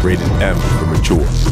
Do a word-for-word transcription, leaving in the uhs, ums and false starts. Rated M for mature.